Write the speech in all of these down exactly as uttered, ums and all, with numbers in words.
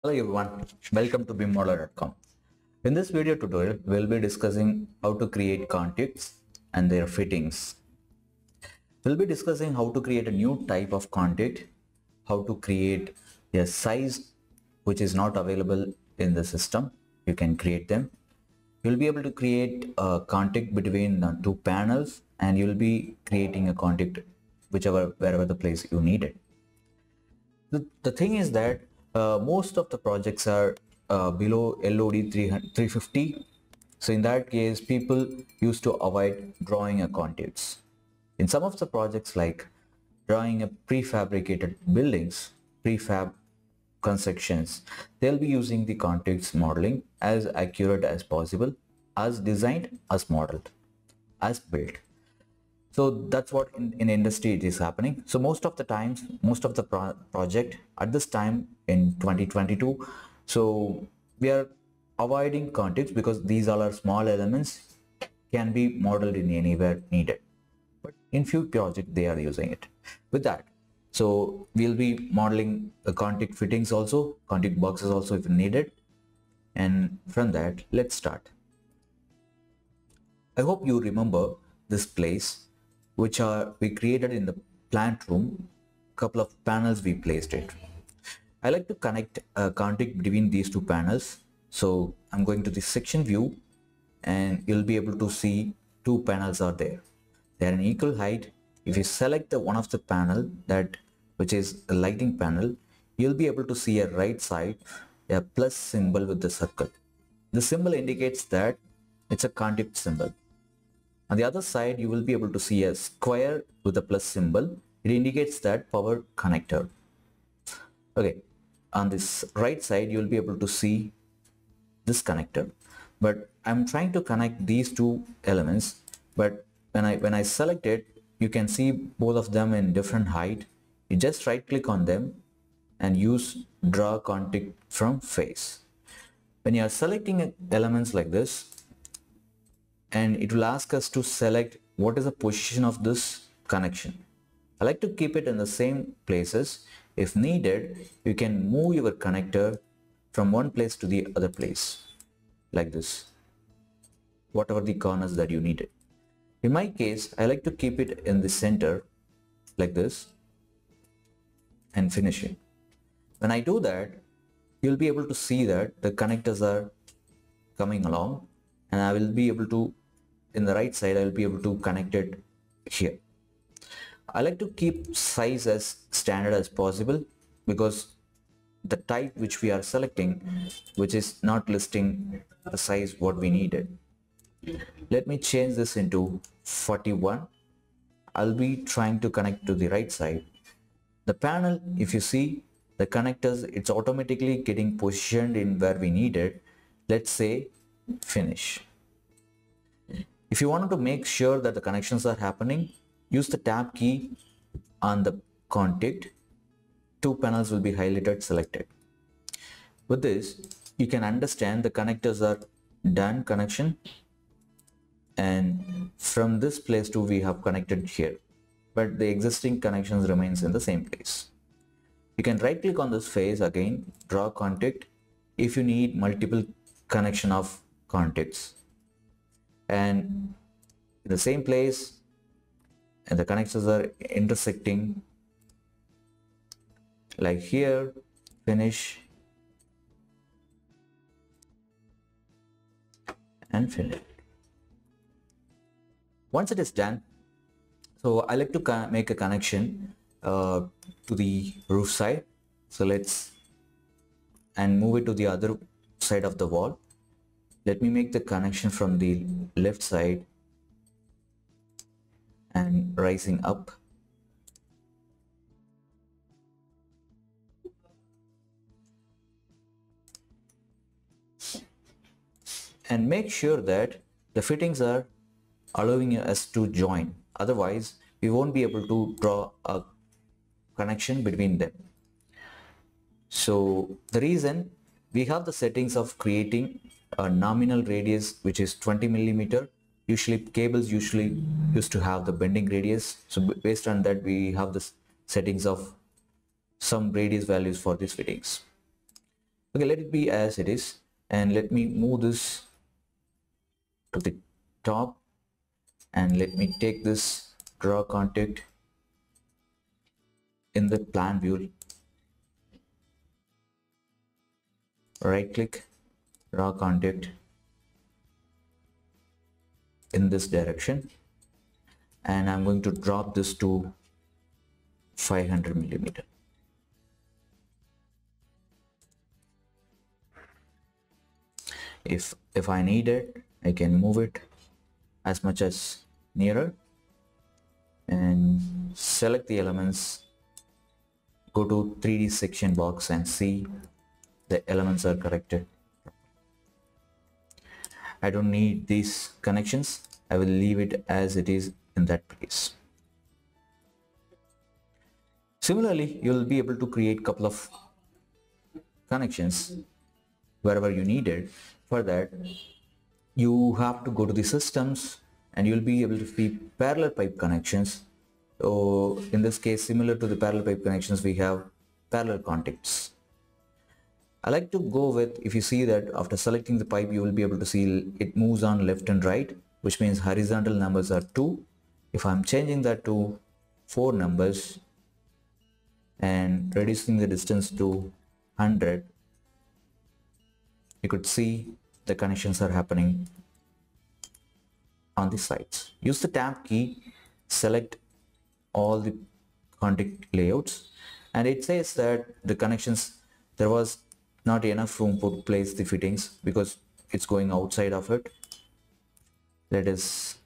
Hello everyone, welcome to bimmodeller dot com. In this video tutorial, we will be discussing how to create conduits and their fittings. We will be discussing how to create a new type of conduit, how to create a size which is not available in the system. You can create them. You will be able to create a conduit between the two panels, and you will be creating a conduit whichever, wherever the place you need it. The, the thing is that Uh, most of the projects are uh, below L O D three hundred, three fifty, so in that case people used to avoid drawing a conduits. In some of the projects, like drawing a prefabricated buildings, prefab constructions, they'll be using the conduits modeling as accurate as possible, as designed, as modeled, as built. So that's what in, in industry it is happening. So most of the times, most of the pro project at this time in twenty twenty-two, so we are avoiding conduits because these all are small elements, can be modeled in anywhere needed. But in few projects they are using it with that. So we'll be modeling the conduit fittings also, conduit boxes also if needed. And from that, let's start. I hope you remember this place, which are we created in the plant room. Couple of panels we placed it. I like to connect a conduit between these two panels, so I'm going to the section view, and you'll be able to see two panels are there. They're an equal height. If you select the one of the panel, that which is a lighting panel, you'll be able to see a right side a plus symbol with the circle. The symbol indicates that it's a conduit symbol. On the other side, you will be able to see a square with a plus symbol. It indicates that power connector. Okay, on this right side, you will be able to see this connector. But I'm trying to connect these two elements. But when I when I select it, you can see both of them in different height. You just right click on them and use draw contact from face. When you are selecting elements like this, and it will ask us to select what is the position of this connection. I like to keep it in the same places. If needed, you can move your connector from one place to the other place, like this, whatever the corners that you need it. In my case, I like to keep it in the center, like this, and finish it. When I do that, you'll be able to see that the connectors are coming along, and I will be able to, in the right side, I will be able to connect it here. I like to keep size as standard as possible, because the type which we are selecting, which is not listing the size what we needed. Let me change this into forty-one. I'll be trying to connect to the right side. The panel, if you see, the connectors, it's automatically getting positioned in where we need it. Let's say finish. If you wanted to make sure that the connections are happening, use the tab key on the contact. Two panels will be highlighted, selected. With this, you can understand the connectors are done connection, and from this place to we have connected here, but the existing connections remains in the same place. You can right click on this face again, draw contact if you need multiple connection of contacts, and in the same place, and the connectors are intersecting, like here, finish and finish. Once it is done, so I like to make a connection uh, to the roof side, so let's and move it to the other side of the wall. Let me make the connection from the left side and rising up. And make sure that the fittings are allowing us to join. Otherwise, we won't be able to draw a connection between them. So the reason we have the settings of creating a nominal radius, which is twenty millimeter, Usually cables usually used to have the bending radius, so based on that we have the settings of some radius values for these fittings. Okay, let it be as it is, and let me move this to the top, and let me take this draw contact in the plan view. Right click, draw contact in this direction, and I'm going to drop this to five hundred millimeter. If if I need it, I can move it as much as nearer, and select the elements, go to three D section box and see the elements are corrected. I don't need these connections. I will leave it as it is in that place. Similarly, you will be able to create couple of connections wherever you need it. For that, you have to go to the systems, and you will be able to see parallel pipe connections. So in this case, similar to the parallel pipe connections, we have parallel contacts. I like to go with, if you see that after selecting the pipe, you will be able to see it moves on left and right, which means horizontal numbers are two. If I'm changing that to four numbers and reducing the distance to one hundred, you could see the connections are happening on the sides. Use the tab key, select all the contact layouts, and it says that the connections, there was not enough room to place the fittings because it's going outside of it. Let us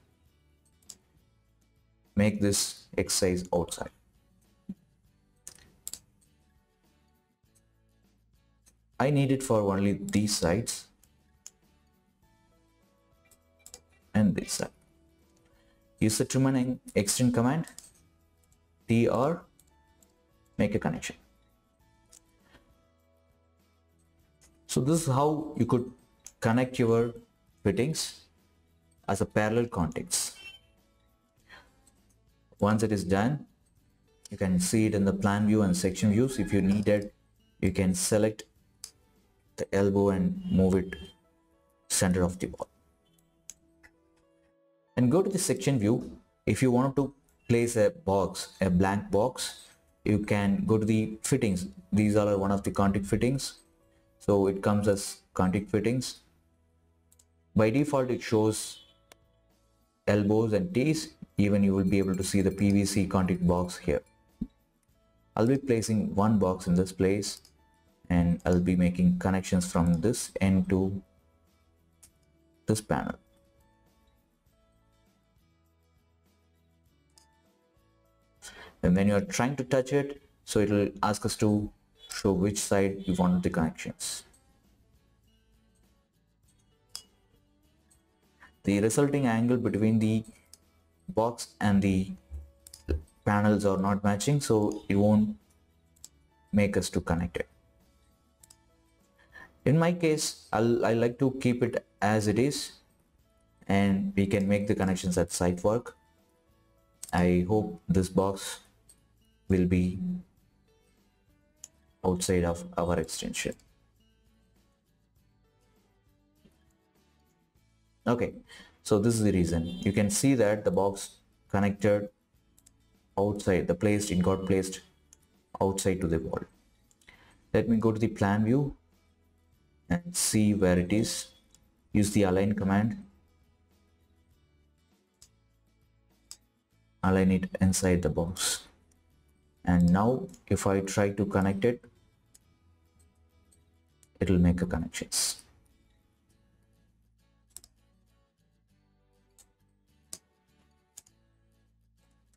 make this X size outside. I need it for only these sides and this side. Use the trim and extend command, T R, make a connection. So this is how you could connect your fittings as a parallel contacts. Once it is done, you can see it in the plan view and section views. If you need it, you can select the elbow and move it center of the wall. And go to the section view. If you want to place a box, a blank box, you can go to the fittings. These are one of the contact fittings. So it comes as contact fittings. By default, it shows elbows and T's. Even you will be able to see the P V C contact box here. I'll be placing one box in this place, and I'll be making connections from this end to this panel. And when you are trying to touch it, so it will ask us to show which side you want the connections. The resulting angle between the box and the panels are not matching, so it won't make us to connect it. In my case, I'll, I like to keep it as it is, and we can make the connections at site work. I hope this box will be outside of our extension. Okay, so this is the reason. You can see that the box connected outside, the placed, it got placed outside to the wall. Let me go to the plan view and see where it is. Use the align command. Align it inside the box. And now if I try to connect it, it will make a connections.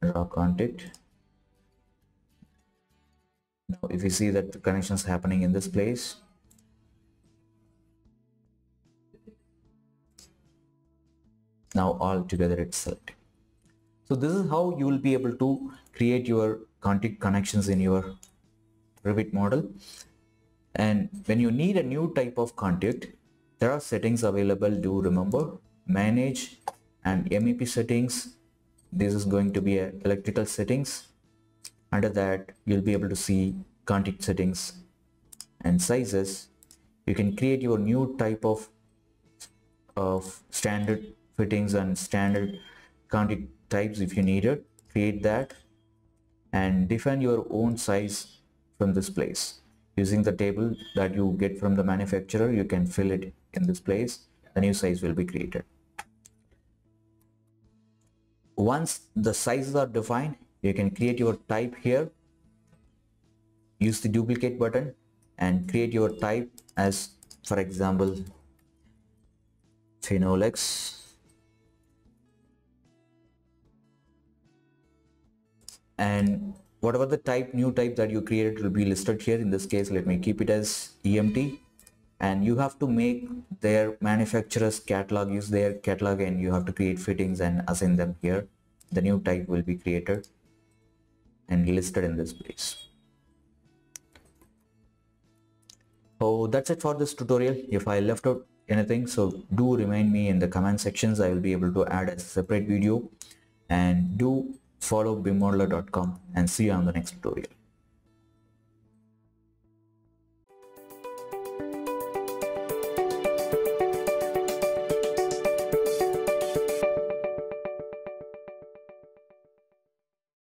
Draw contact. Now if you see that the connections happening in this place, now all together it's selected. So this is how you will be able to create your contact connections in your Revit model. And when you need a new type of contact, there are settings available. Do remember, manage and M E P settings. This is going to be a electrical settings. Under that, you'll be able to see contact settings and sizes. You can create your new type of, of standard fittings and standard contact types if you need it. Create that and define your own size from this place. Using the table that you get from the manufacturer, you can fill it in this place. The new size will be created. Once the sizes are defined, you can create your type here. Use the duplicate button and create your type as, for example, Finolex, and whatever the type, new type that you created will be listed here. In this case, let me keep it as E M T, and you have to make their manufacturer's catalog, use their catalog, and you have to create fittings and assign them here. The new type will be created and listed in this place. So that's it for this tutorial. If I left out anything, so do remind me in the comment sections. I will be able to add a separate video, and do follow bimmodeller dot com and see you on the next tutorial.